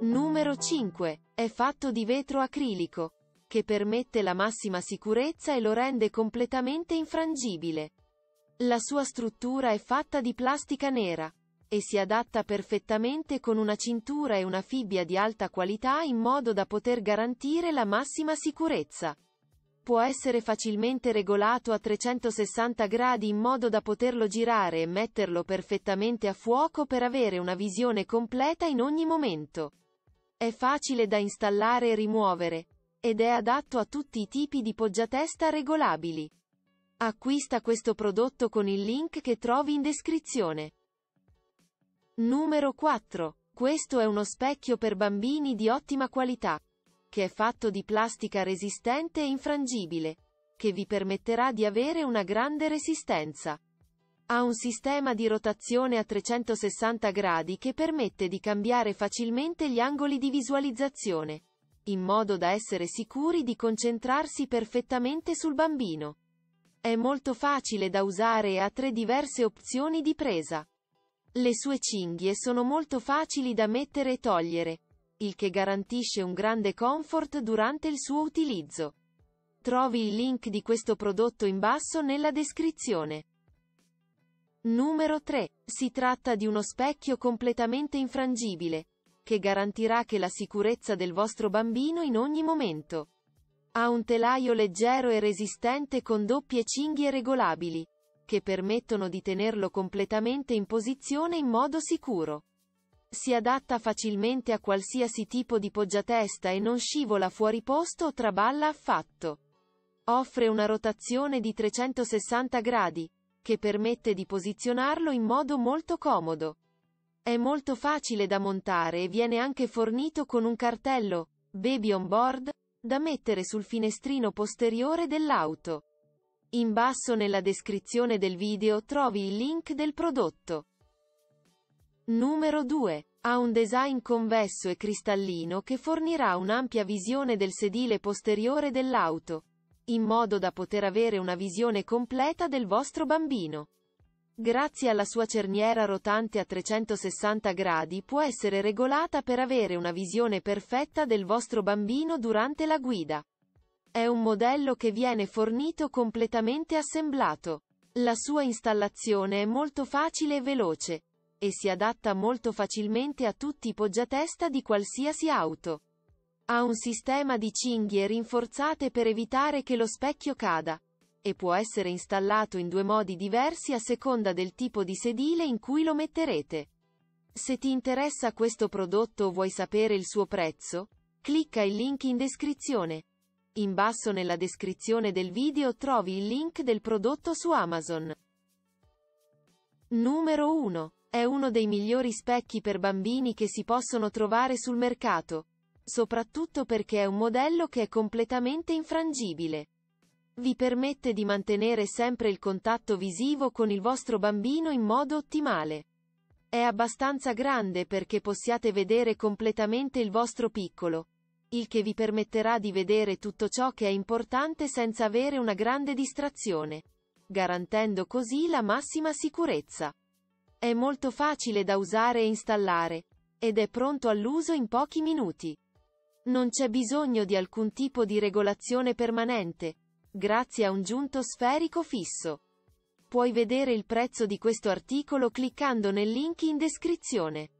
Numero 5. È fatto di vetro acrilico, che permette la massima sicurezza e lo rende completamente infrangibile. La sua struttura è fatta di plastica nera e si adatta perfettamente con una cintura e una fibbia di alta qualità in modo da poter garantire la massima sicurezza. Può essere facilmente regolato a 360 gradi in modo da poterlo girare e metterlo perfettamente a fuoco per avere una visione completa in ogni momento. È facile da installare e rimuovere ed è adatto a tutti i tipi di poggiatesta regolabili. Acquista questo prodotto con il link che trovi in descrizione. Numero 4. Questo è uno specchio per bambini di ottima qualità, che è fatto di plastica resistente e infrangibile, che vi permetterà di avere una grande resistenza. Ha un sistema di rotazione a 360 gradi che permette di cambiare facilmente gli angoli di visualizzazione, in modo da essere sicuri di concentrarsi perfettamente sul bambino. È molto facile da usare e ha 3 diverse opzioni di presa. Le sue cinghie sono molto facili da mettere e togliere, il che garantisce un grande comfort durante il suo utilizzo. Trovi il link di questo prodotto in basso nella descrizione. Numero 3. Si tratta di uno specchio completamente infrangibile, che garantirà che la sicurezza del vostro bambino in ogni momento. Ha un telaio leggero e resistente con doppie cinghie regolabili, che permettono di tenerlo completamente in posizione in modo sicuro. Si adatta facilmente a qualsiasi tipo di poggiatesta e non scivola fuori posto o traballa affatto. Offre una rotazione di 360 gradi, che permette di posizionarlo in modo molto comodo. È molto facile da montare e viene anche fornito con un cartello, Baby on board, da mettere sul finestrino posteriore dell'auto. In basso nella descrizione del video trovi il link del prodotto. Numero 2. Ha un design convesso e cristallino che fornirà un'ampia visione del sedile posteriore dell'auto, in modo da poter avere una visione completa del vostro bambino. Grazie alla sua cerniera rotante a 360 gradi può essere regolata per avere una visione perfetta del vostro bambino durante la guida. È un modello che viene fornito completamente assemblato. La sua installazione è molto facile e veloce, e si adatta molto facilmente a tutti i poggiatesta di qualsiasi auto. Ha un sistema di cinghie rinforzate per evitare che lo specchio cada, e può essere installato in 2 modi diversi a seconda del tipo di sedile in cui lo metterete. Se ti interessa questo prodotto o vuoi sapere il suo prezzo, clicca il link in descrizione. In basso nella descrizione del video trovi il link del prodotto su Amazon. Numero 1. È uno dei migliori specchi per bambini che si possono trovare sul mercato, soprattutto perché è un modello che è completamente infrangibile. Vi permette di mantenere sempre il contatto visivo con il vostro bambino in modo ottimale. È abbastanza grande perché possiate vedere completamente il vostro piccolo, il che vi permetterà di vedere tutto ciò che è importante senza avere una grande distrazione, garantendo così la massima sicurezza. È molto facile da usare e installare, ed è pronto all'uso in pochi minuti. Non c'è bisogno di alcun tipo di regolazione permanente, grazie a un giunto sferico fisso. Puoi vedere il prezzo di questo articolo cliccando nel link in descrizione.